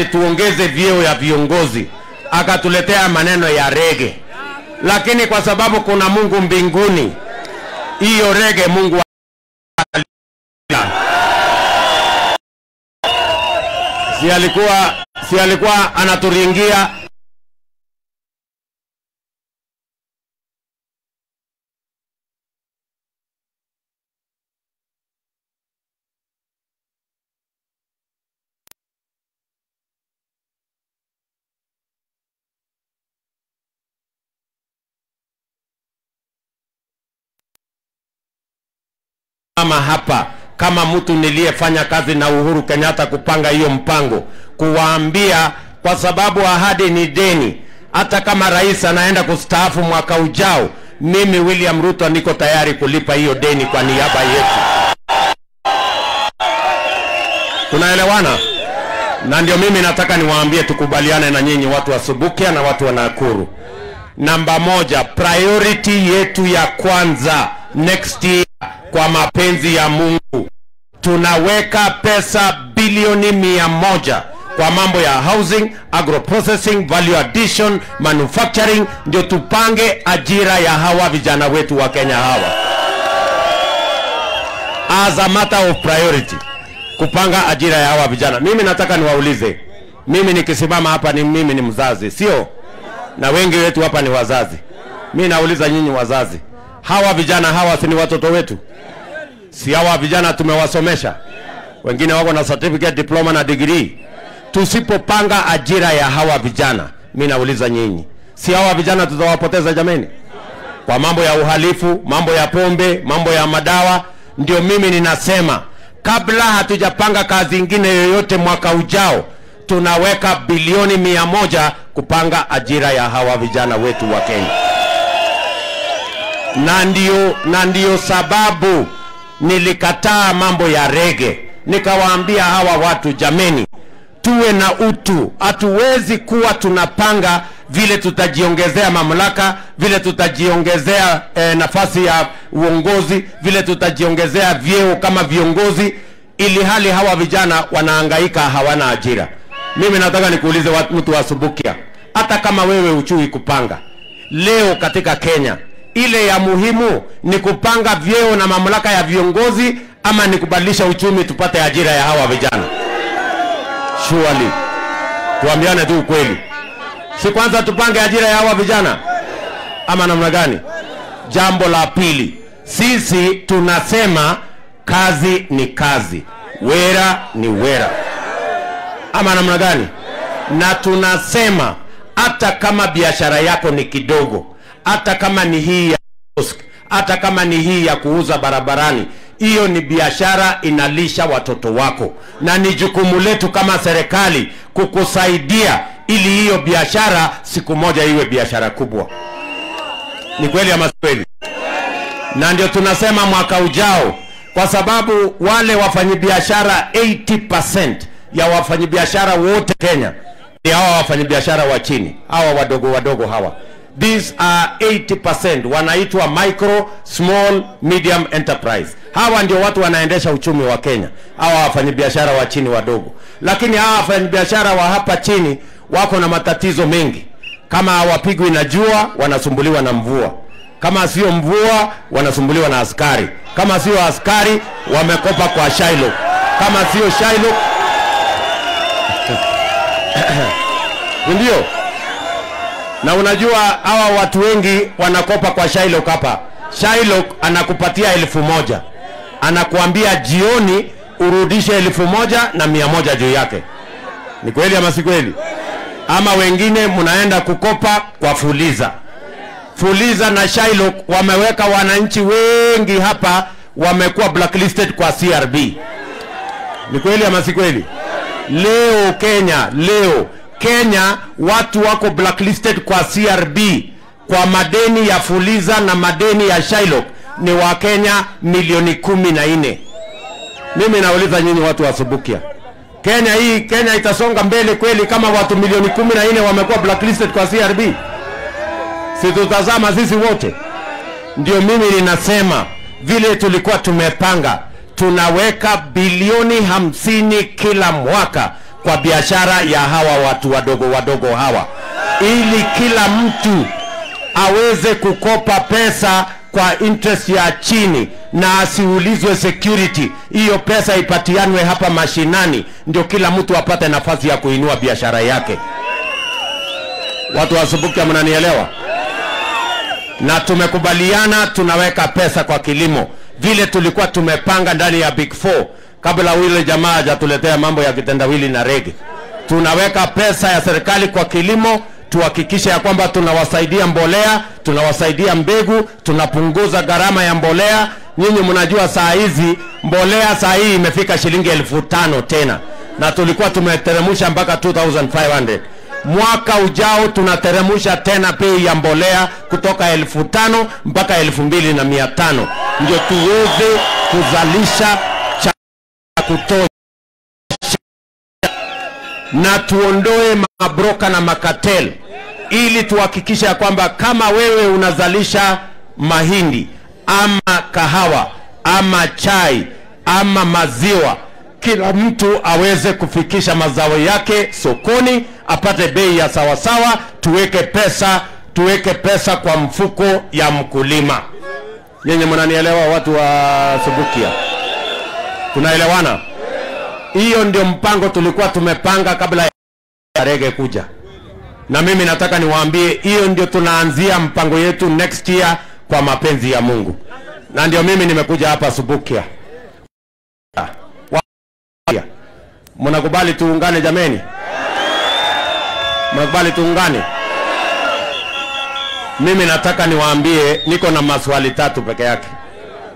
ati tuongeze vyeo ya viongozi, akatuletea maneno ya rege. Lakini kwa sababu kuna Mungu mbinguni, hiyo rege Mungu si alikuwa anaturingia. Kama hapa, kama mtu niliyefanya kazi na Uhuru Kenyatta kupanga hiyo mpango, kuwaambia kwa sababu ahadi ni deni, hata kama rais anaenda kustaafu mwaka ujao, mimi William Ruto niko tayari kulipa hiyo deni kwa niaba yetu. Tunaelewana? Na ndio mimi nataka niwaambie tukubaliane na nyinyi watu wa Subukia na watu wa Nakuru. Namba 1, priority yetu ya kwanza next year, kwa mapenzi ya Mungu, tunaweka pesa bilioni 100 kwa mambo ya housing, agroprocessing, value addition, manufacturing, ndio tupange ajira ya hawa vijana wetu wa Kenya hawa. As a matter of priority, kupanga ajira ya hawa vijana. Mimi nataka niwaulize, mimi nikisimama hapa mimi ni mzazi, sio? Na wengi wetu hapa ni wazazi. Mimi nauliza nyinyi wazazi, hawa vijana hawa si ni watoto wetu? Si hawa vijana tumewasomesha? Wengine wako na certificate, diploma na degree. Tusipopanga ajira ya hawa vijana, mimi nauliza nyinyi, si hawa vijana tutawapoteza jamani? Kwa mambo ya uhalifu, mambo ya pombe, mambo ya madawa. Ndio mimi ninasema kabla hatujapanga kazi nyingine yoyote mwaka ujao, tunaweka bilioni 100 kupanga ajira ya hawa vijana wetu wa Kenya. Na ndio sababu nilikataa mambo ya rege. Nikawaambia hawa watu, jameni, tuwe na utu. Hatuwezi kuwa tunapanga vile tutajiongezea mamlaka, vile tutajiongezea nafasi ya uongozi, vile tutajiongezea vyeo kama viongozi, ili hali hawa vijana wanahangaika, hawana ajira. Mimi nataka nikuulize mtu wa Subukia, hata kama wewe uchui kupanga, leo katika Kenya ile ya muhimu ni kupanga vyeo na mamlaka ya viongozi, ama ni kubadilisha uchumi tupate ajira ya hawa vijana? Surely, tuambiane tu ukweli, si kwanza tupange ajira ya hawa vijana ama namna gani? Jambo la pili, sisi tunasema kazi ni kazi, wera ni wera, ama namna gani? Na tunasema hata kama biashara yako ni kidogo, hata kama ni hii ya mosque, hata kama ni hii ya kuuza barabarani, hiyo ni biashara, inalisha watoto wako. Na ni jukumu letu kama serikali kukusaidia ili hiyo biashara siku moja iwe biashara kubwa. Ni kweli ama si kweli? Na ndio tunasema mwaka ujao, kwa sababu wale wafanyibiashara 80% ya wafanyibiashara wote Kenya ni hawa wafanyibiashara wa chini, hawa wadogo wadogo hawa. These are 80%, wanaitwa micro, small, medium enterprise. Hawa ndio watu wanaendesha uchumi wa Kenya, hawa wafanyibiashara wa chini wadogo. Lakini hawa wafanyibiashara wa hapa chini wako na matatizo mengi. Kama hawapigwi na jua, wanasumbuliwa na mvua. Kama sio mvua, wanasumbuliwa na askari. Kama sio askari, wamekopa kwa Shylock. Kama sio Shylock ndio. Na unajua hawa watu wengi wanakopa kwa Shylock hapa. Shylock anakupatia 1000, anakuambia jioni urudishe 1100 juu yake. Ni kweli ama si kweli? Ama wengine mnaenda kukopa kwa Fuliza. Fuliza na Shylock wameweka wananchi wengi hapa, wamekuwa blacklisted kwa CRB. Ni kweli ama si kweli? Leo Kenya watu wako blacklisted kwa CRB kwa madeni ya Fuliza na madeni ya Shylock, ni wa Kenya milioni 14. Mimi nauliza nyinyi watu wa Subukia, Kenya itasonga mbele kweli kama watu milioni 14 wamekuwa blacklisted kwa CRB? Si tutazama sisi wote? Ndio mimi ninasema vile tulikuwa tumepanga, tunaweka bilioni 50 kila mwaka kwa biashara ya hawa watu wadogo wadogo hawa, ili kila mtu aweze kukopa pesa kwa interest ya chini na asiulizwe security. Hiyo pesa ipatianwe hapa mashinani, ndio kila mtu apate nafasi ya kuinua biashara yake. Watu wa Subukia mnanielewa? Na tumekubaliana tunaweka pesa kwa kilimo vile tulikuwa tumepanga ndani ya Big Four kabla wile jamaa hajatuletea mambo ya kitendawili na rege. Tunaweka pesa ya serikali kwa kilimo, tuhakikishe ya kwamba tunawasaidia mbolea, tunawasaidia mbegu, tunapunguza gharama ya mbolea. Nyinyi mnajua saa hizi mbolea saa hii imefika shilingi 1500 tena, na tulikuwa tumeteremusha mpaka 2500. Mwaka ujao tunateremusha tena bei ya mbolea kutoka 1500 mpaka 2500, ndio tuweze kuzalisha kutosha na tuondoe mabroka na makatel, ili tuhakikisha kwamba kama wewe unazalisha mahindi ama kahawa ama chai ama maziwa, kila mtu aweze kufikisha mazao yake sokoni, apate bei ya sawa sawa. Tuweke pesa kwa mfuko ya mkulima. Nyinyi mnanielewa watu wa Subukia? Tunaelewana? Hiyo ndio mpango tulikuwa tumepanga kabla ya rege kuja. Na mimi nataka niwaambie hiyo ndio tunaanzia mpango yetu next year kwa mapenzi ya Mungu. Na ndio mimi nimekuja hapa Subukia. Mnakubali tuungane jameni? Mnakubali tuungane? Mimi nataka niwaambie niko na maswali 3 peke yake.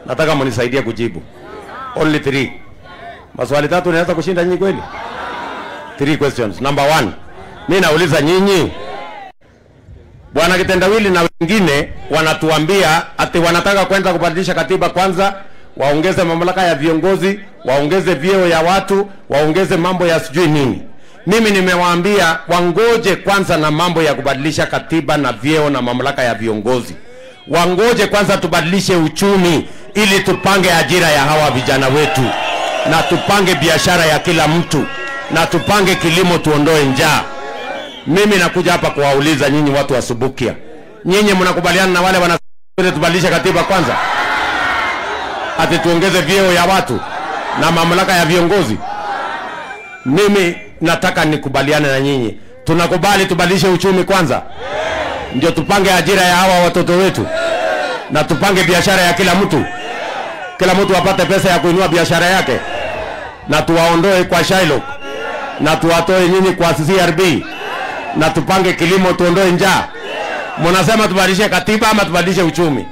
Nataka mnisaidie kujibu. Only 3. Maswali 3 naweza kushinda nyinyi kweli? 3 questions. Number 1. Mimi nauliza nyinyi, bwana kitendawili na wengine wanatuambia ati wanataka kwenda kubadilisha katiba kwanza, waongeze mamlaka ya viongozi, waongeze vyeo ya watu, waongeze mambo ya sijui nini. Mimi nimewaambia wangoje kwanza na mambo ya kubadilisha katiba na vyeo na mamlaka ya viongozi. Wangoje kwanza tubadilishe uchumi ili tupange ajira ya hawa vijana wetu, na tupange biashara ya kila mtu, na tupange kilimo, tuondoe njaa. Mimi nakuja hapa kuwauliza nyinyi watu wa Subukia, nyinyi mnakubaliana na wale wanasema tubadilishe katiba kwanza, ati tuongeze vyeo ya watu na mamlaka ya viongozi? Mimi nataka nikubaliane na nyinyi. Tunakubali tubadilishe uchumi kwanza, ndio tupange ajira ya hawa watoto wetu, na tupange biashara ya kila mtu, kila mtu apate pesa ya kuinua biashara yake, na tuwaondoe kwa Shylock, na tuwatoe nyinyi kwa CRB, na tupange kilimo, tuondoe njaa. Mnasema tubadilishe katiba ama tubadilishe uchumi?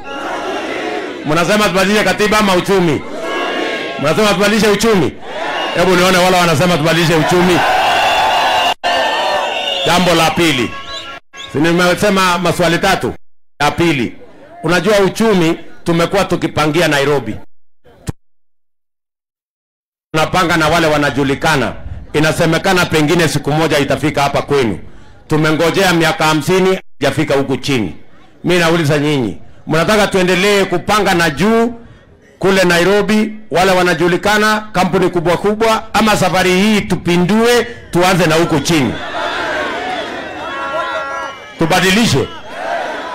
Mnasema tubadilishe katiba ama uchumi? Mnasema tubadilishe uchumi? Hebu nione wala wanasema tubadilishe uchumi. Jambo la pili. Nimesema maswali 3. La pili. Unajua uchumi tumekuwa tukipangia Nairobi. Tunapanga na wale wanajulikana. Inasemekana pengine siku moja itafika hapa kwenu. Tumengojea miaka 50 haijafika huku chini. Mimi nauliza nyinyi, mnataka tuendelee kupanga na juu kule Nairobi wale wanajulikana, kampuni kubwa kubwa, ama safari hii tupindue tuanze na huku chini? Tubadilishe.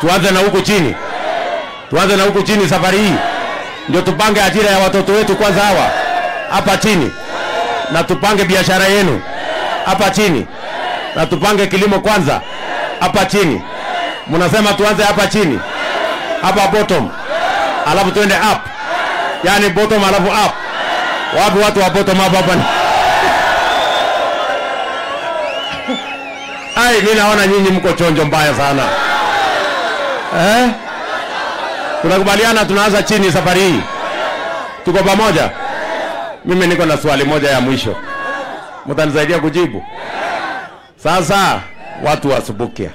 Tuanze na huku chini. Tuanze na huku chini safari hii. Ndio tupange ajira ya watoto wetu kwanza hawa hapa chini. Na tupange biashara yenu hapa chini. Na tupange kilimo kwanza hapa chini. Mnasema tuanze hapa chini. Hapa bottom. Alafu tuende up. Yani bottom alafu up. Wapi watu wa bottom up hapa? Ai, mimi naona nyinyi mko chonjo mbaya sana. Eh? Tunakubaliana tunaanza chini safari hii. Tuko pamoja? Mimi niko na swali moja ya mwisho. Mtanisaidia kujibu? Sasa watu wa Subukia,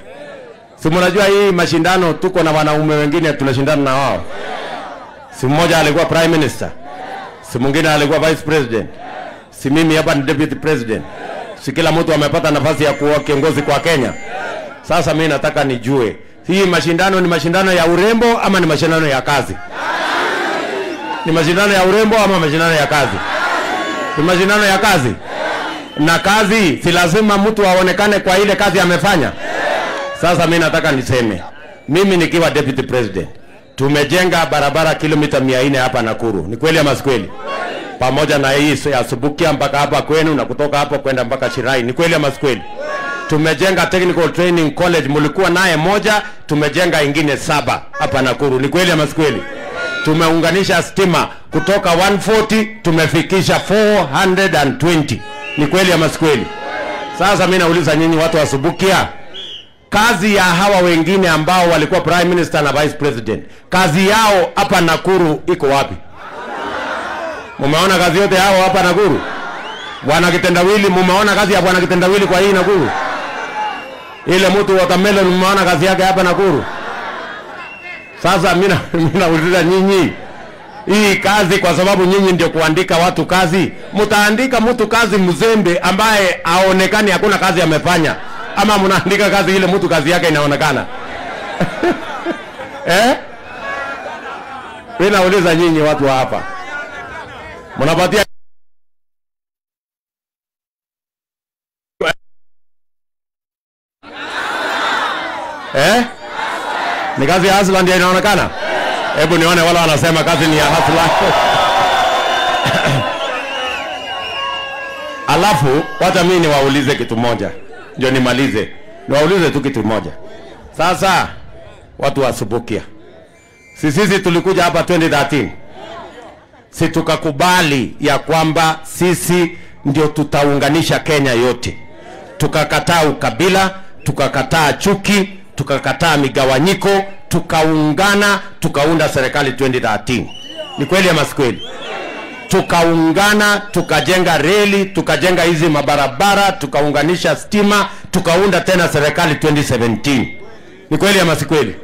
si mnajua hii mashindano tuko na wanaume wengine tunashindana na wao. Si mmoja alikuwa prime minister, si mwingine alikuwa vice president, si mimi hapa ni deputy president. Si kila mtu amepata nafasi ya kuwa kiongozi kwa Kenya. Sasa mimi nataka nijue, hii mashindano ni mashindano ya urembo ama ni mashindano ya kazi? Ni mashindano ya urembo ama mashindano ya kazi? Ni mashindano ya kazi. na kazi si lazima mtu aonekane kwa ile kazi amefanya. Sasa mimi nataka niseme, mimi nikiwa deputy president, tumejenga barabara kilomita 400 hapa Nakuru. Ni kweli ama si kweli? Pamoja na hii ya Subukia mpaka hapa kwenu na kutoka hapo kwenda mpaka Shirai. Ni kweli ama si kweli? Tumejenga technical training college, mlikuwa naye moja, tumejenga ingine 7 hapa Nakuru. Ni kweli ama si kweli? Tumeunganisha stima kutoka 140 tumefikisha 420. Ni kweli ama si kweli? Sasa mimi nauliza nyinyi watu wa Subukia, kazi ya hawa wengine ambao walikuwa prime minister na vice president, kazi yao hapa Nakuru iko wapi? Mumeona kazi yote hao hapa Nakuru? Bwana Kitendawili mumeona kazi ya Bwana Kitendawili kwa hii Nakuru? Ile mtu watermelon mumeona kazi yake hapa Nakuru? Sasa mimi nauliza nyinyi, hii kazi, kwa sababu nyinyi ndio kuandika watu kazi, mtaandika mtu kazi mzembe ambaye aonekani hakuna kazi amefanya, ama mnaandika kazi ile mtu kazi yake inaonekana? Mimi nauliza nyinyi watu wa hapa, mnapatia ni kazi ya hustler ndio inaonekana? Hebu nione wala wanasema kazi ni ya hustler. Alafu wacha mimi niwaulize kitu moja, ndio nimalize. Niwaulize tu kitu moja. Sasa watu wa Subukia, sisi tulikuja hapa 2013. Si tukakubali ya kwamba sisi ndio tutaunganisha Kenya yote. Tukakataa ukabila, tukakataa chuki, tukakataa migawanyiko, tukaungana, tukaunda serikali 2013. Ni kweli ama si kweli? Tukaungana, tukajenga reli, tukajenga hizi mabarabara, tukaunganisha stima, tukaunda tena serikali 2017. Ni kweli ama si kweli?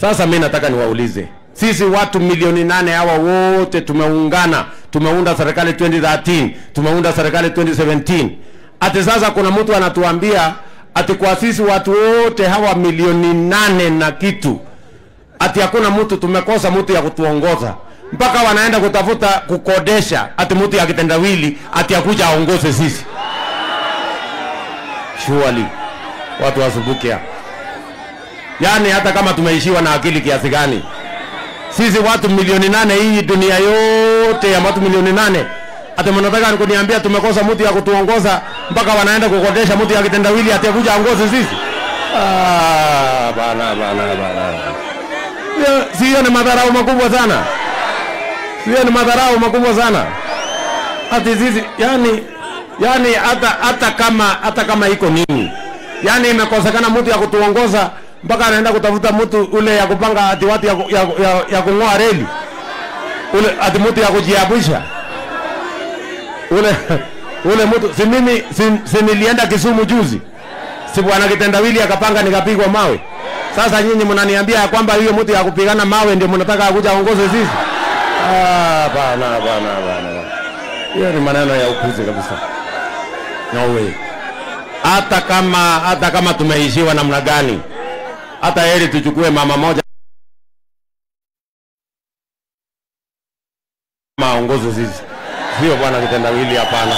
Sasa mimi nataka niwaulize, sisi watu milioni 8 hawa wote tumeungana, tumeunda serikali 2013, tumeunda serikali 2017. Ati sasa kuna mtu anatuambia ati kwa sisi watu wote hawa milioni 8 na kitu, ati hakuna mtu, tumekosa mtu ya kutuongoza, mpaka wanaenda kutafuta kukodesha ati mtu ya Kitendawili ati akuja aongoze sisi. Surely watu wa Subukia, yani hata kama tumeishiwa na akili kiasi gani, sisi watu milioni 8, hii dunia yote ya watu milioni 8, ati mnataka nikuniambia tumekosa mtu ya kutuongoza, mpaka wanaenda kukodesha mtu ya Kitendawili ati akuja aongoze sisi? Bana. Sio ni madharau makubwa sana. Sio ni madharau makubwa sana. Ati sisi yani hata kama iko nini, yani imekosekana mtu ya kutuongoza, mpaka anaenda kutafuta mtu ule ya kupanga ati watu ya kungoa reli. Ule ati mtu ya kujiabusha. Ule mtu, si mimi nilienda Kisumu juzi, si Bwana Kitendawili akapanga nikapigwa mawe. Sasa nyinyi mnaniambia kwamba hiyo mtu ya kupigana mawe ndio mnataka akuja aongoze sisi? Bana. Hiyo ni maneno ya upuzi kabisa. No way. Hata kama tumeishiwa namna gani, hata heri tuchukue mama moja aongoze sisi. Sio Bwana Kitendawili, hapana.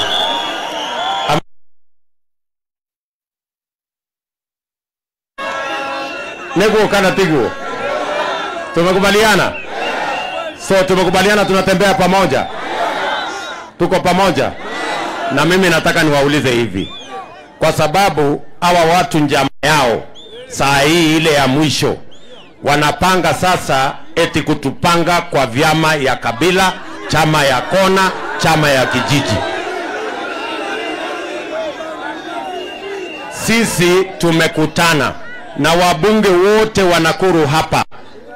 Nego kana tigo. Tumekubaliana. So tumekubaliana, tunatembea pamoja. Tuko pamoja. Na mimi nataka niwaulize hivi, kwa sababu hawa watu njama yao saa hii ile ya mwisho wanapanga sasa eti kutupanga kwa vyama ya kabila, chama ya kona, chama ya kijiji. Sisi tumekutana na wabunge wote wa Nakuru hapa,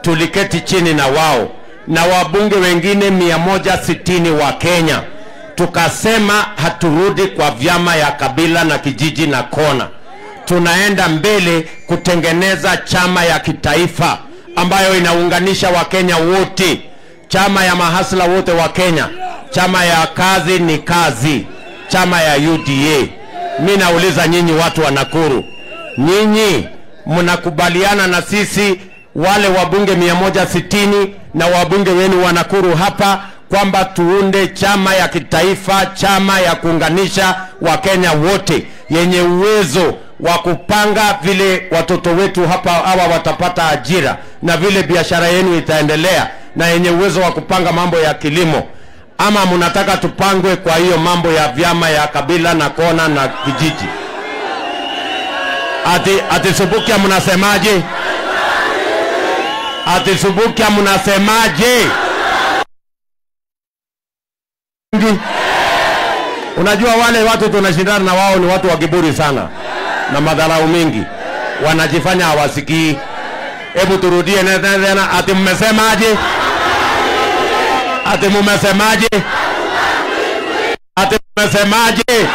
tuliketi chini na wao na wabunge wengine 160 wa Kenya, tukasema haturudi kwa vyama ya kabila na kijiji na kona, tunaenda mbele kutengeneza chama ya kitaifa ambayo inaunganisha wa Kenya wote, chama ya mahasla wote wa Kenya, chama ya kazi ni kazi, chama ya UDA. Mimi nauliza nyinyi watu wa Nakuru, nyinyi mnakubaliana na sisi wale wabunge 160 na wabunge wenu wa Nakuru hapa kwamba tuunde chama ya kitaifa, chama ya kuunganisha Wakenya wote, yenye uwezo wa kupanga vile watoto wetu hapa hawa watapata ajira na vile biashara yenu itaendelea, na yenye uwezo wa kupanga mambo ya kilimo. Ama mnataka tupangwe kwa hiyo mambo ya vyama ya kabila na kona na kijiji? Ati Subukia mnasemaje? Ati Subukia mnasemaje? Unajua wale watu tunashindana na wao ni watu wa kiburi sana na madharau mingi, wanajifanya hawasikii. Hebu turudie tena. Ati mmesemaje? Ati mmesemaje? Ati mmesemaje?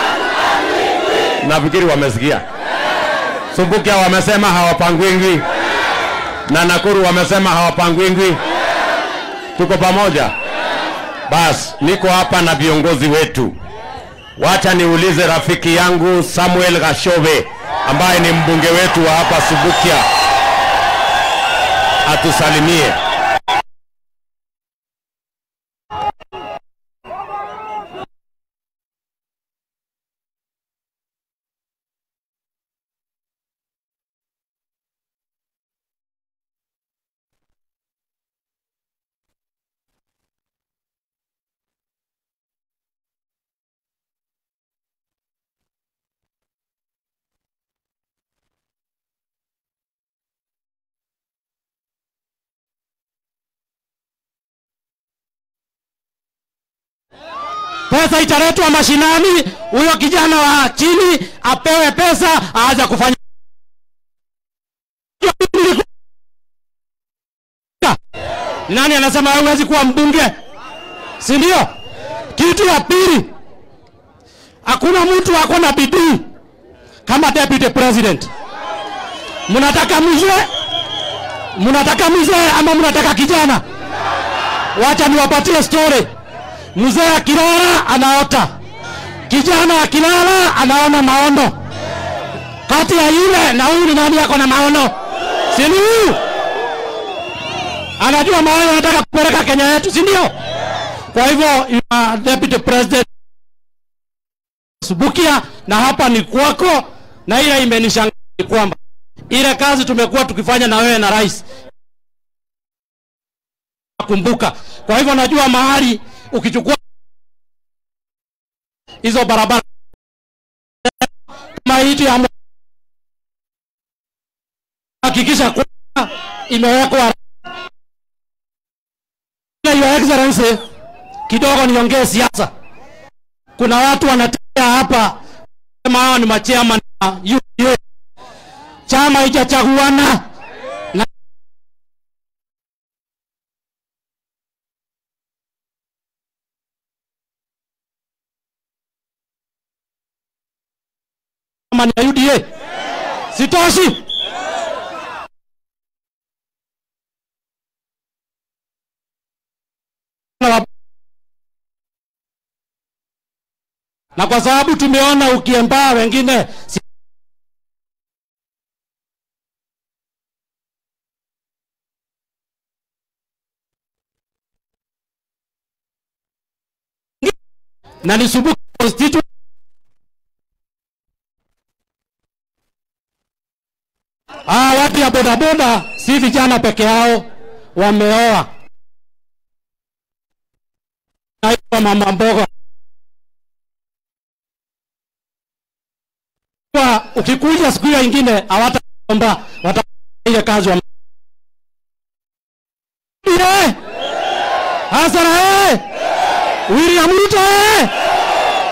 Nafikiri wamesikia. Subukia wamesema hawapangwi, na Nakuru wamesema hawapangwi. Tuko pamoja. Bas, niko hapa na viongozi wetu. Wacha niulize rafiki yangu Samuel Gashobe, ambaye ni mbunge wetu wa hapa Subukia, atusalimie. Pesa italetwa mashinani, huyo kijana wa chini apewe pesa aanze kufanya. Nani anasema hawezi kuwa mbunge? Si ndio? Kitu ya pili, hakuna mtu akona bidii kama deputy president. Mnataka mzee? Mnataka mzee ama mnataka kijana? Wacha niwapatie story. Mzee akilala anaota, kijana akilala anaona maono. Kati ya yule na huyu ni nani yako na maono? Si ni huyu? Anajua maono anataka kupeleka Kenya yetu, si ndio? Kwa hivyo deputy president Subukia, na hapa ni kwako. Na ile imenishangaza kwamba ile kazi tumekuwa tukifanya na wewe na rais, kumbuka. Kwa hivyo najua mahali ukichukua hizo barabara kama hiyo ya hakikisha kwa imewekwa na Your Excellency. Kidogo niongee siasa. Kuna watu wanatea hapa kama hao ni machama na UDA. Chama hijachaguana na ya UDA. Sitoshi. Na kwa sababu tumeona ukiembaa wengine na nisubuki constituency. Watu ya bodaboda si vijana peke yao, wameoa. Kwa mama mboga, kwa ukikuja siku ya ingine hawataomba, watafanya kazi wa Hasara William Ruto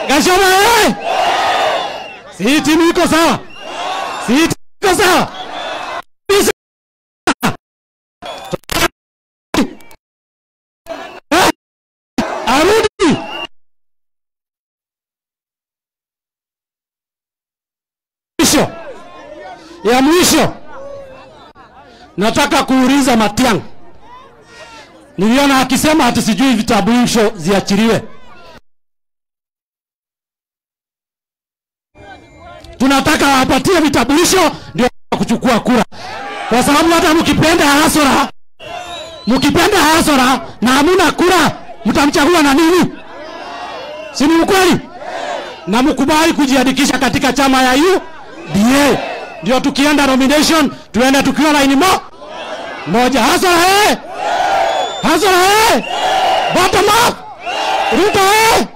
Gashobe si timu iko sawa, si timu iko sawa. Ya mwisho, nataka kuuliza Matiang'i. Niliona akisema ati sijui vitambulisho ziachiliwe. Tunataka wapatie vitambulisho ndio kuchukua kura. Kwa sababu hata mkipenda hasara na hamuna kura, mtamchagua na nini? Si ni ukweli? Na mkubali kujiandikisha katika chama ya UDA. Ndio tukienda nomination tuende tukiwa laini moja. Hasara eh! Hasara eh! Bottom up! Ruto eh!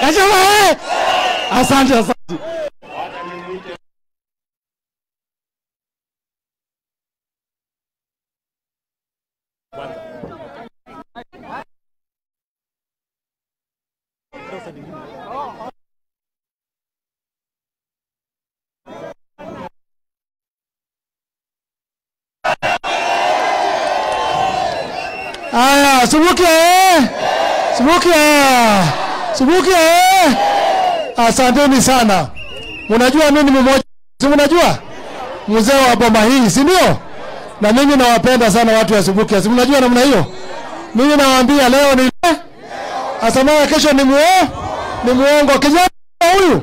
Gashobe eh! Asante, asante. Aya, Subukia asanteni sana. Mnajua mimi ni mmoja, si mnajua? Mzee wa boma hii, si ndio? Na mimi nawapenda sana watu wa Subukia. Si mnajua namna hiyo? Mimi nawaambia leo ni leo. Asamaye kesho ni muongo. Ni muongo kijana huyu.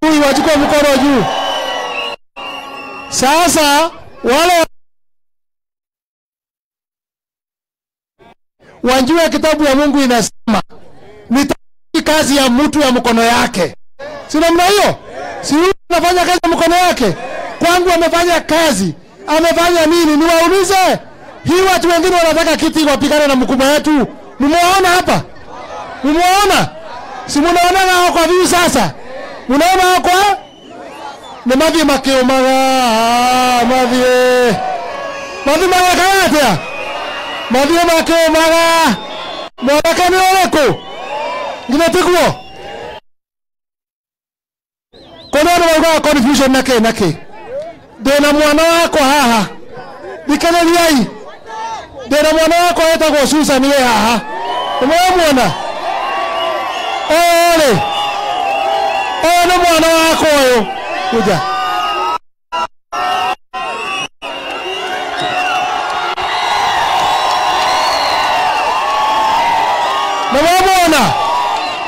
Huyu wachukua mkono juu. Sasa wale wanjua kitabu ya Mungu inasema nitafanya kazi ya mtu ya mkono yake. Si namna hiyo? Si huyu anafanya kazi ya mkono yake. Kwangu amefanya kazi. Amefanya nini? Niwaulize. Hii watu wengine wanataka kiti wapigane na mkubwa wetu. Mmeona hapa? Mmeona? Si mnaona nao kwa view sasa? Mnaona hao kwa? Ni mavi makeo mara, mavi. Mavi makeo. Mavi makeo mara. Mara kani wako? Ninatikwa. Kuna wao confusion nake. Dena mwana wako haha. Nikaneni yai. Dena mwana wako hata kwa Susa ni yeye haha. Umeona? Ole. Ole mwana wako huyo. Kuja. Na mwana.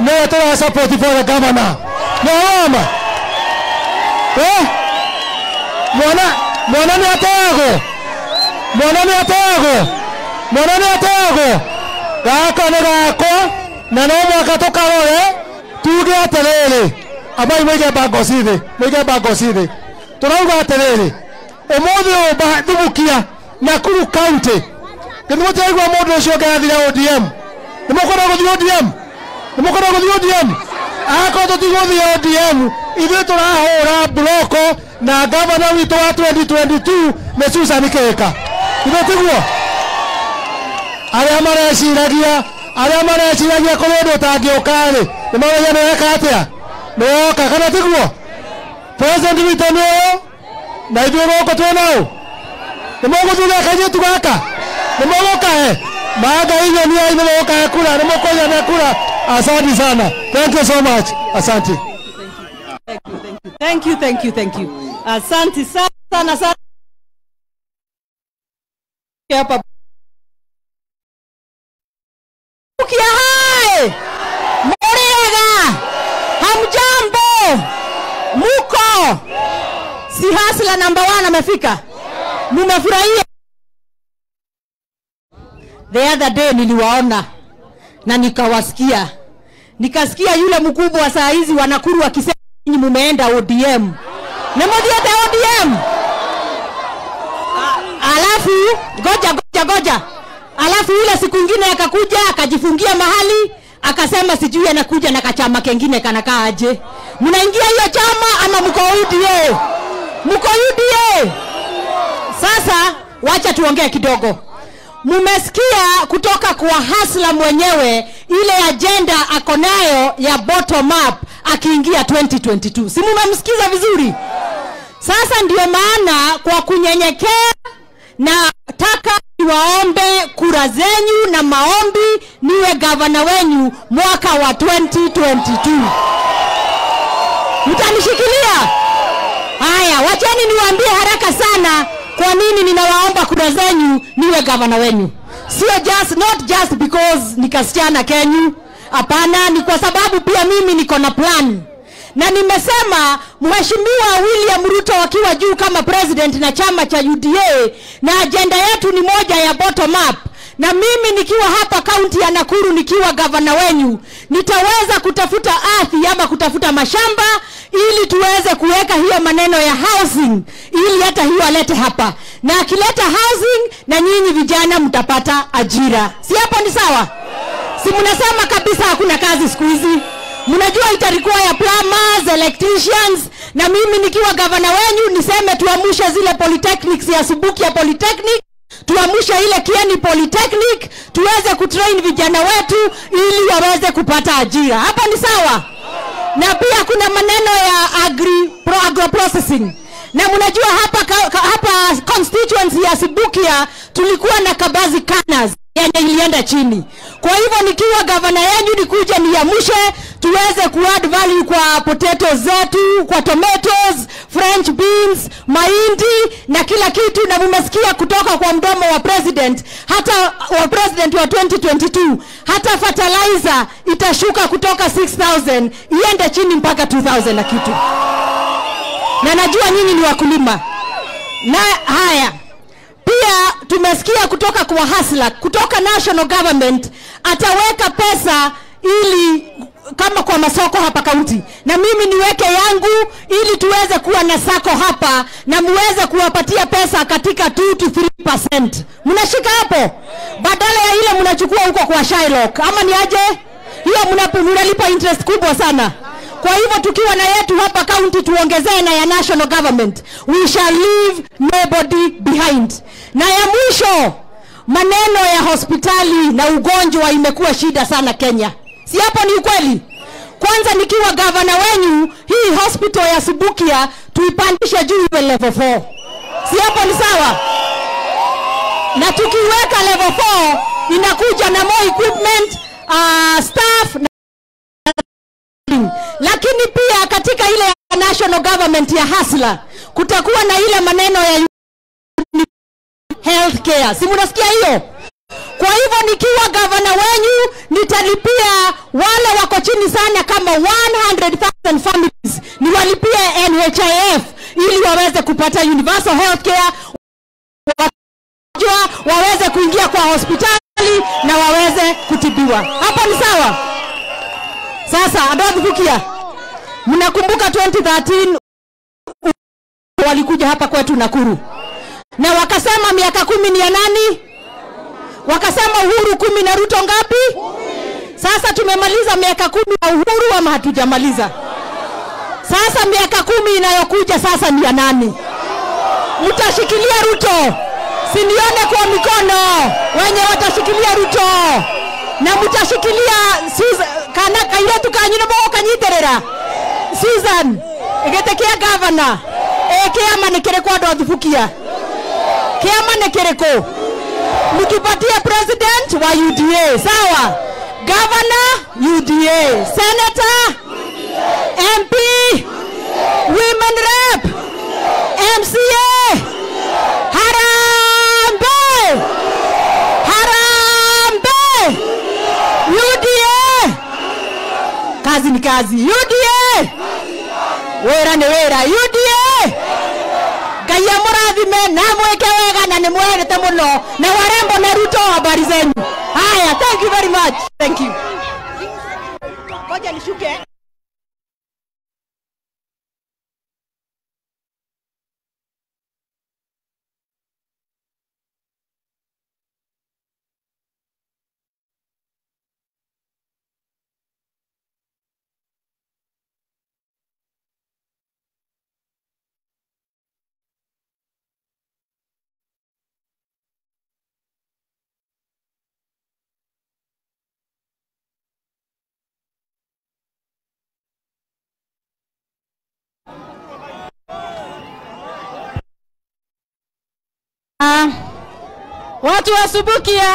Niye tuna support for the governor. Na wama. Eh? Mwana ni atago. Gaka ni gako. Na nama katoka roe. Tuge telele. Abai mwege bagoside. Tunauga telele. Omodhi Subukia, Nakuru County. Kitumote higwa omodhi oshoka ya dhila ODM. Nimokona kuthi ODM. Ako toti kuthi ODM. Iwe tunahora bloko na governor wito wa 2022 mesusa nikeka. Iwe tigwa. Aliamara ya shiragia koledo tagiokale. Nimawaya na yaka atea. Ndio kakana tikuwa president vitaneo na idio roko twenao ndio gozi la kaje tukaka ndio kae baada hiyo ni ndio kae kula ndio koja na kula. Asante sana, thank you so much. Asante, thank you. Asante sana hapa Subukia hai Hamjambo, muko si hasla number 1 amefika. Nimefurahia the other day niliwaona na nikawasikia. Nikasikia yule mkubwa wa saa hizi wa Nakuru akisema nyinyi mumeenda ODM. Na modiate ODM. Alafu goja. Alafu yule siku nyingine akakuja akajifungia mahali. Akasema sijui anakuja na kachama kengine kanakaa aje. Mnaingia hiyo chama ama mko UDA? Mko UDA. Sasa wacha tuongee kidogo. Mmesikia kutoka kwa hasla mwenyewe ile agenda akonayo ya bottom up akiingia 2022. Si mmemsikiza vizuri? Sasa ndio maana kwa kunyenyekea na taka niwaombe kura zenyu na maombi niwe gavana wenyu mwaka wa 2022. Mtanishikilia? Haya, wacheni niwaambie haraka sana kwa nini ninawaomba kura zenyu niwe gavana wenyu. Sio just, not just because nikasichana Kenyu. Hapana, ni kwa sababu pia mimi niko na plan. Na nimesema Mheshimiwa William Ruto wakiwa juu kama president na chama cha UDA, na agenda yetu ni moja ya bottom up. Na mimi nikiwa hapa county ya Nakuru nikiwa gavana wenyu, nitaweza kutafuta ardhi ama kutafuta mashamba ili tuweze kuweka hiyo maneno ya housing, ili hata hiyo alete hapa. Na akileta housing na nyinyi vijana mtapata ajira. Si hapo ni sawa? Si mnasema kabisa hakuna kazi siku hizi? Mnajua itarikuwa ya plumbers, electricians, na mimi nikiwa gavana wenyu niseme tuamusha zile polytechnics ya Subukia Polytechnic, tuamusha ile Kieni Polytechnic, tuweze kutrain vijana wetu ili waweze kupata ajira. Hapa ni sawa? Na pia kuna maneno ya agro processing. Na mnajua hapa constituency ya Subukia tulikuwa na Kabazi Kanas yenye ilienda chini. Kwa hivyo nikiwa gavana yenyu nikuja niamushe tuweze kuadd value kwa potatoes zetu, kwa tomatoes, French beans, mahindi na kila kitu. Na mmesikia kutoka kwa mdomo wa president, hata wa president wa 2022, hata fertilizer itashuka kutoka 6,000 iende chini mpaka 2,000 na kitu. Na najua nyinyi ni wakulima. Na haya pia tumesikia kutoka kwa hasla, kutoka national government ataweka pesa ili kama kwa masoko hapa kaunti, na mimi niweke yangu ili tuweze kuwa na sako hapa na muweze kuwapatia pesa katika 2 to 3%. Mnashika hapo badala ya ile mnachukua huko kwa Shylock, ama ni aje hiyo? Mnalipa interest kubwa sana. Kwa hivyo tukiwa na yetu hapa county tuongezee na ya national government. We shall leave nobody behind. Na ya mwisho, maneno ya hospitali na ugonjwa imekuwa shida sana Kenya. Si hapo ni ukweli? Kwanza nikiwa gavana wenyu, hii hospital ya Subukia tuipandishe juu iwe level 4. Si hapo ni sawa? Na tukiweka level 4 inakuja na more equipment, staff na lakini pia katika ile national government ya hasla kutakuwa na ile maneno ya healthcare. Si mnasikia hiyo? Kwa hivyo nikiwa gavana wenyu nitalipia wale wako chini sana kama 100,000 families, niwalipia NHIF ili waweze kupata universal healthcare, waweze kuingia kwa hospitali na waweze kutibiwa. Hapa ni sawa? Sasa ndio Fuliza, mnakumbuka 2013 walikuja hapa kwetu Nakuru na wakasema miaka 10 ni ya nani? Wakasema Uhuru 10 na Ruto ngapi? 10. Sasa tumemaliza miaka 10 ya Uhuru ama hatujamaliza? Sasa miaka 10 inayokuja sasa ni ya nani? Mtashikilia Ruto? Sinione kwa mikono wenye watashikilia Ruto. Na mtashikilia kana kairetu kanyine mbo kanyiterera Susan egetekea governor ekea manekere kwa Fuliza kea manekereko mkipatia president wa UDA, sawa? Governor UDA, senator UDA, MP UDA, women rep UDA, MCA UDA. Harambe harambe UDA. Kazi ni kazi. UDA wera ni wera. UDA kaya muradhi mena mwekewega na ni mwelete muno. Na warembo na Ruto habari zenyu. Haya, thank you very much. Thank you. Ngoja nishuke. Watu wa Subukia,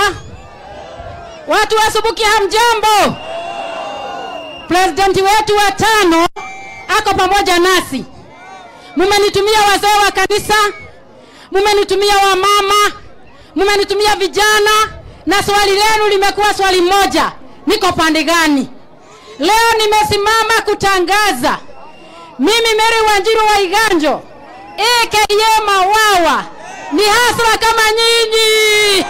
watu wa Subukia mjambo. President wetu wa tano ako pamoja nasi. Mmenitumia wazee wa kanisa, mmenitumia wamama, mmenitumia vijana, na swali lenu limekuwa swali moja: niko pande gani? Leo nimesimama kutangaza mimi Mary Wanjiru wa Iganjo AKA Mawawa ni hasla kama nyinyi.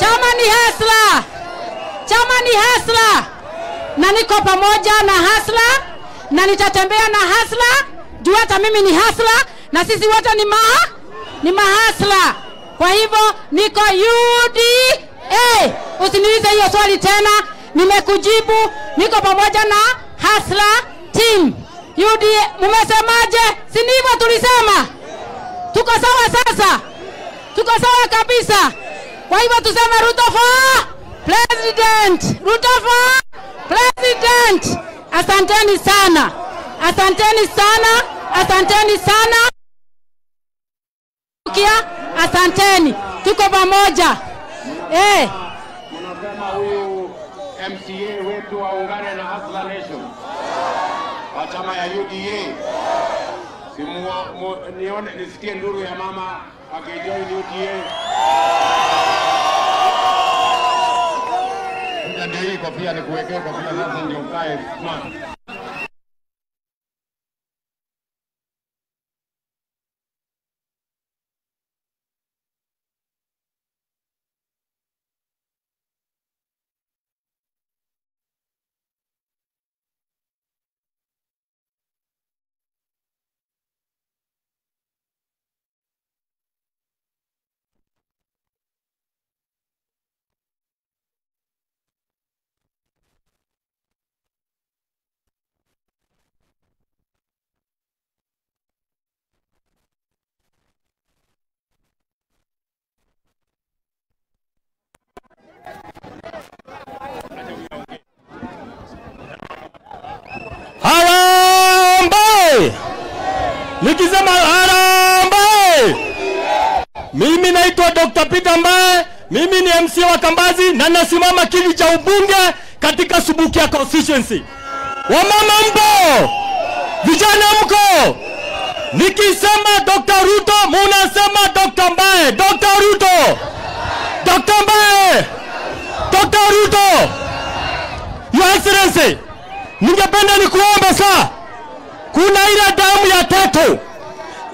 Chama ni hasla, chama ni hasla, na niko pamoja na hasla, na nitatembea na hasla. Juu hata mimi ni hasla, na sisi wote ni mahasla. Kwa hivyo niko UDA. Usiniulize hiyo swali tena, nimekujibu. Niko pamoja na hasla team. UDA, mmesemaje? Si ndivyo tulisema? Tuko sawa sasa. Tuko sawa kabisa. Kwa hivyo tuseme Ruto for president. Ruto for president. Asanteni sana. Asanteni sana. Asanteni sana. Kia, asanteni. Tuko pamoja. Eh. Mnasema huyu MCA wetu waungane na Hasla Nation. Chama ya UDA. Nione nisikie nduru ya mama akijoin UDA. Ndio kofia ni kuwekea kofia sasa ndio ukae smart. Harambe! Nikisema harambe! Mimi naitwa Dr. Peter Mbae, mimi ni MC wa Kambazi na nasimama kiti cha ubunge katika Subukia constituency. Wamama mpo! Vijana mko! Nikisema Dr. Ruto, mnasema Dr. Mbae, Dr. Ruto! Dr. Mbae! Dr. Ruto! Your Excellency, ningependa nikuombe saa, kuna ile damu ya tatu.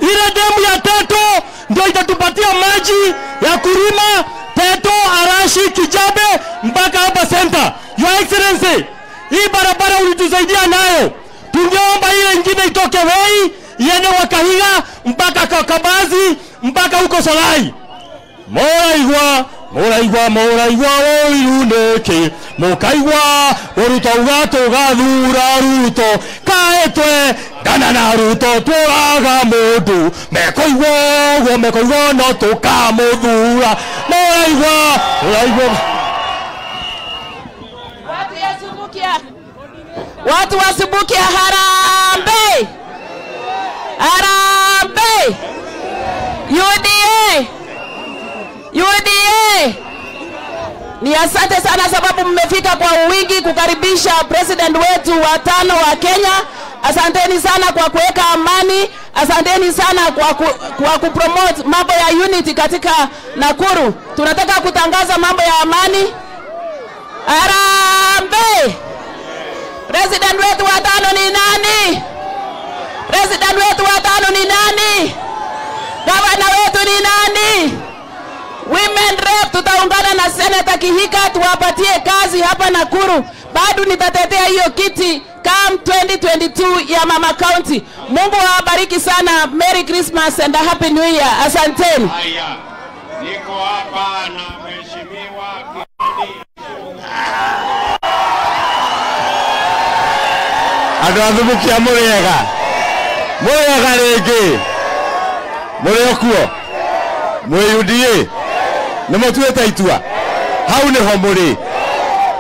Ile damu ya tatu ndio itatupatia maji ya kurima Teto, Arashi, Kijabe mpaka hapa center. Your Excellency, hii barabara ulitusaidia nayo. Tungeomba ile nyingine itoke Wei iende Wakahiga mpaka Kakabazi mpaka huko Solai. Moraigwa oirundeke mukaigwa Ruto ugatugathura Ruto kaetwe dana na Ruto twaga mundu mekoigwa no tukamuthura moraigwa. Watu wa Subukia harambe, harambe. UDA, ni asante sana sababu mmefika kwa wingi kukaribisha president wetu wa tano wa Kenya. Asanteni sana kwa kuweka amani. Asanteni sana kwa kupromote mambo ya unity katika Nakuru. Tunataka kutangaza mambo ya amani. Harambe! President wetu wa tano ni nani? President wetu wa tano ni nani? Gavana wetu ni nani? Women rep, tutaungana na Senator Kihika tuwapatie kazi hapa Nakuru. Bado nitatetea hiyo kiti come 2022 ya Mama County. Mungu awabariki sana. Merry Christmas and a Happy New Year. Asanteni. Haya. Niko hapa na mheshimiwa Kennedy. Adwadubukia murega. Murega rege. Murekuo. Muyudie. Na matuwe taitua haune homori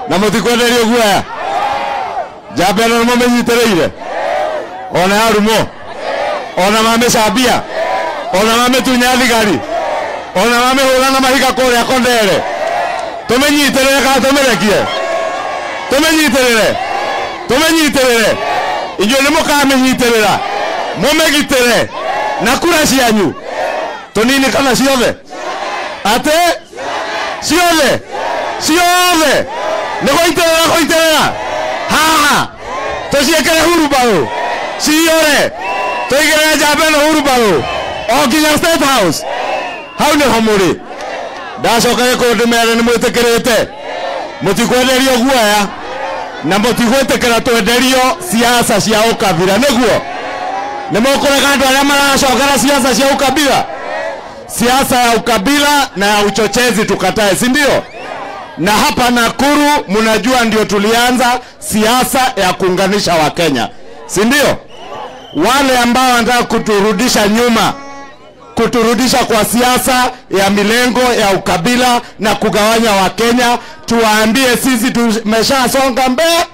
na matuwe nariyo guaya jabe na mame jitereire ona harumo ona mame sabia ona mame tunyadhi gari Ona mame hulana mahika kore akondere. Tumenyiterere ka tumerekie. Tumenyiterere. Tumenyiterere. Inyo ni mukamenyiterera. Mumegitere. Nakura cianyu. Tonini kana ciothe. Ate ciothe. Ciothe. Nigoiterera goiterera. Ha. Tuciekere huru bau. Ciore. Tuigere jabeno huru bau. Okinya State House. How ne homuri? Dasho kaya kodi mere ni moite kerete, motikwelerio guaya, na motikwete kerato derio siasa siao kabira neguo, ne mo kore kando alama na shogara siasa siao kabira, siasa ya ukabila na ya uchochezi tukatae, sindio? Na hapa Nakuru munajua ndio tulianza siasa ya kuunganisha wa Kenya, sindio? Wale ambao wanataka kuturudisha nyuma. Kuturudisha kwa siasa ya milengo ya ukabila na kugawanya wa Kenya, tuwaambie sisi tumeshasonga mbele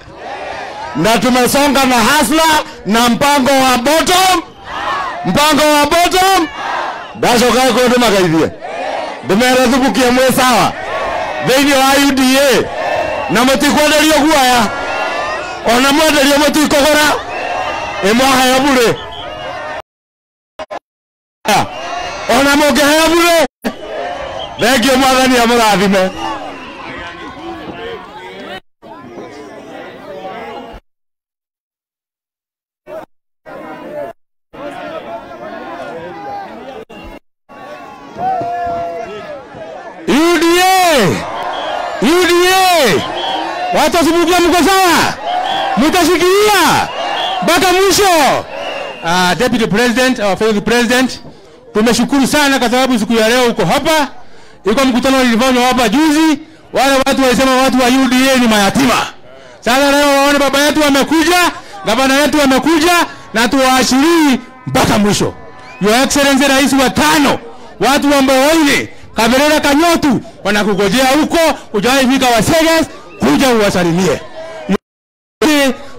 na tumesonga na hasla na mpango wa bottom dasho kae kwa nduma kaidie dumera Subukia mwe sawa veini wa UDA na mtikwandelio guaya ona mwandelio mtikogora emwa hayabure ona mokehea bure begi mwathani ya murathime UDA watu Subukia mko sawa mtashikilia mpaka mwisho. Deputy President, our fellow President, tumeshukuru sana kwa sababu siku ya leo uko hapa. Iko mkutano ulifanywa hapa juzi. Wale watu walisema watu wa UDA ni mayatima. Sasa leo waone baba yetu wamekuja, gavana yetu wamekuja na tuwaashirii mpaka mwisho. Your Excellency Rais wa 5, watu ambao wale Kamerera Kanyotu wanakugojea huko, ujaifika Wasegas, kuja uwasalimie.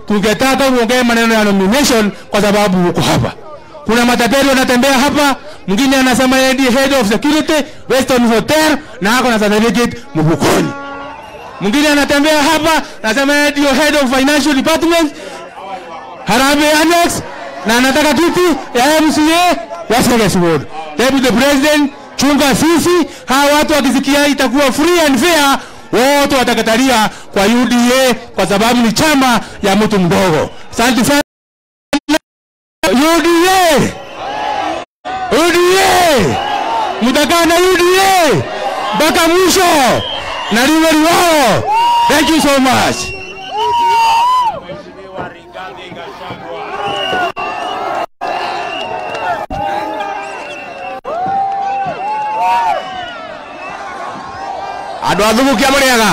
Tungetaka uongee maneno ya nomination kwa sababu uko hapa. Kuna matapeli wanatembea hapa, mwingine anasema yeye head of security Western Hotel na ako na certificate mfukoni. Mwingine anatembea hapa, anasema yeye head of financial department Harambee Annex na anataka kiti ya MCA Western World. Deputy President, chunga sisi, hawa watu wakisikia itakuwa free and fair. Wote watakatalia kwa UDA kwa sababu ni chama ya mtu mdogo. Asante sana UDA. UDA. Mtakaa na UDA mpaka mwisho. Na liwe wao. Thank you so much. Ado Subukia muriaga.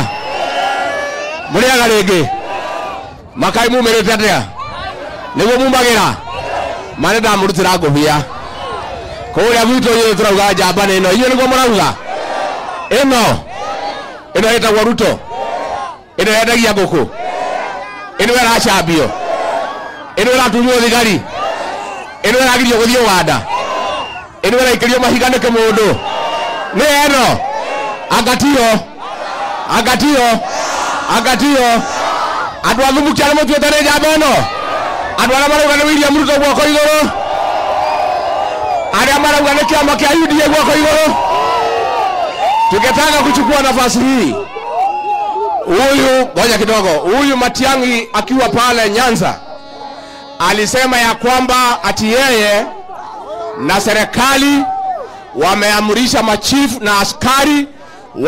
Muriaga rege. Makai mu merete atia. Niguo mumbagira. Mane da murutira ngobia. Kuria gwito yeye turauga jamba neno. Iyo niguo murauga. Eno. Eno eta Ruto. Eno endagia guku. Eno era cambio. Eno era tunyo thigari. Eno era girio guthio wanda. Eno era ikirio mahigane ke mundu. Ni eno. Agatio adwa Subukia na mtu atare jabano adwa na mara ugana William Ruto gwako igoro ada mara ugana kiama kia UDA gwako igoro. Tuketaka kuchukua nafasi hii, huyu ngoja kidogo, huyu Matiang'i akiwa pale Nyanza alisema ya kwamba ati yeye na serikali wameamrisha machifu na askari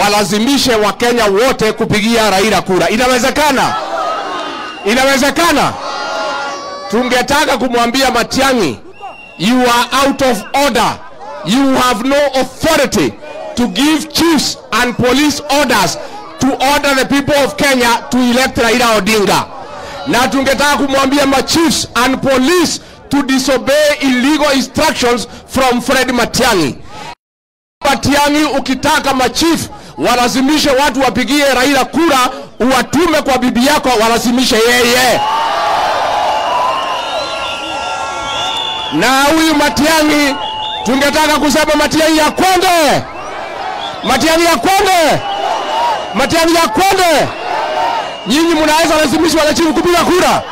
walazimishe Wakenya wote kupigia Raila kura. Inawezekana? Inawezekana? Tungetaka kumwambia Matiang'i, you are out of order. You have no authority to give chiefs and police orders to order the people of Kenya to elect Raila Odinga. Na tungetaka kumwambia machiefs and police to disobey illegal instructions from Fred Matiang'i. Matiang'i ukitaka machief walazimishe watu wapigie Raila kura, uwatume kwa bibi yako walazimishe yeye. Na huyu Matiang'i tungetaka kusema Matiang'i ya konde. Matiang'i ya kwende. Nyinyi mnaweza lazimisha wananchi kupiga kura.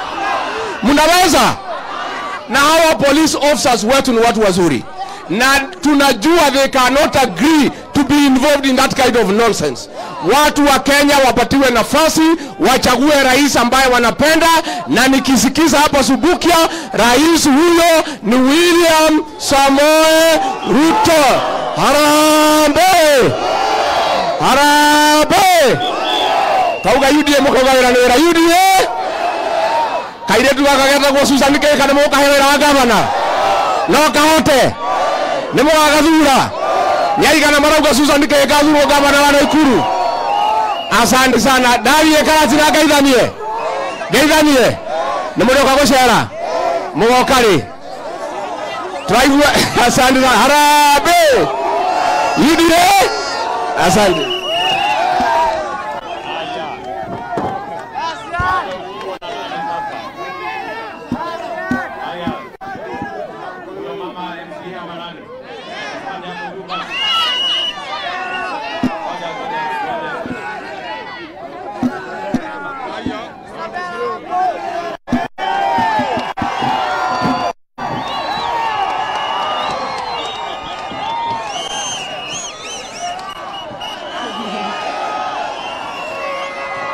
Mnaweza. Na hawa police officers wetu ni watu wazuri. Na tunajua they cannot agree to be involved in that kind of nonsense. Watu wa Kenya wapatiwe nafasi, wachague rais ambaye wanapenda, na nikisikiza hapa Subukia, rais huyo ni William Samoe Ruto. Harambe! Kauga UDA mukauga nera UDA. Kairetu wakageta kwa Susan Kihika kana moka hera wagavana. Loka hote. Nemo wakathura. Nyari kana marauga Susan Kihika thura gavana wa Nakuru. Asante sana. Dari ekala tiraga idanie. Geidanie. Nemo loka goshera. Mugokari. Drive asante sana. Harabe. UDA. Asante.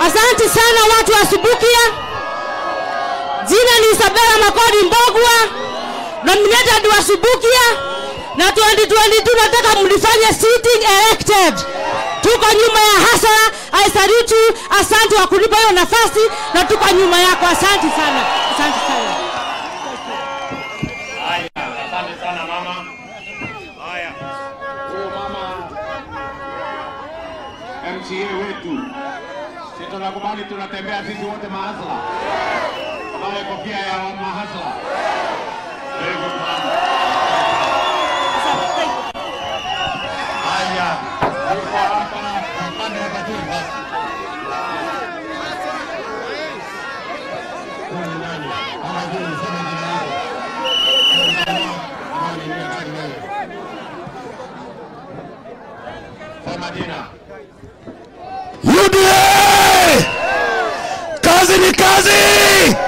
Asante sana watu wa Subukia. Jina ni Isabella Makodi Mbogwa, nominated wa Subukia, na 2022 nataka mlifanye sitting elected. Tuko nyuma ya hasara. I salute you. Asante kwa kunipa hiyo nafasi, na tuko nyuma yako. Asante sana. Asante sana. Haya, asante sana mama. Haya. Huyo mama MCA wetu. Tunakubali tunatembea sisi wote mahasla. Wale kofia ya mahasla. Haya. UDA! Kazi ni kazi!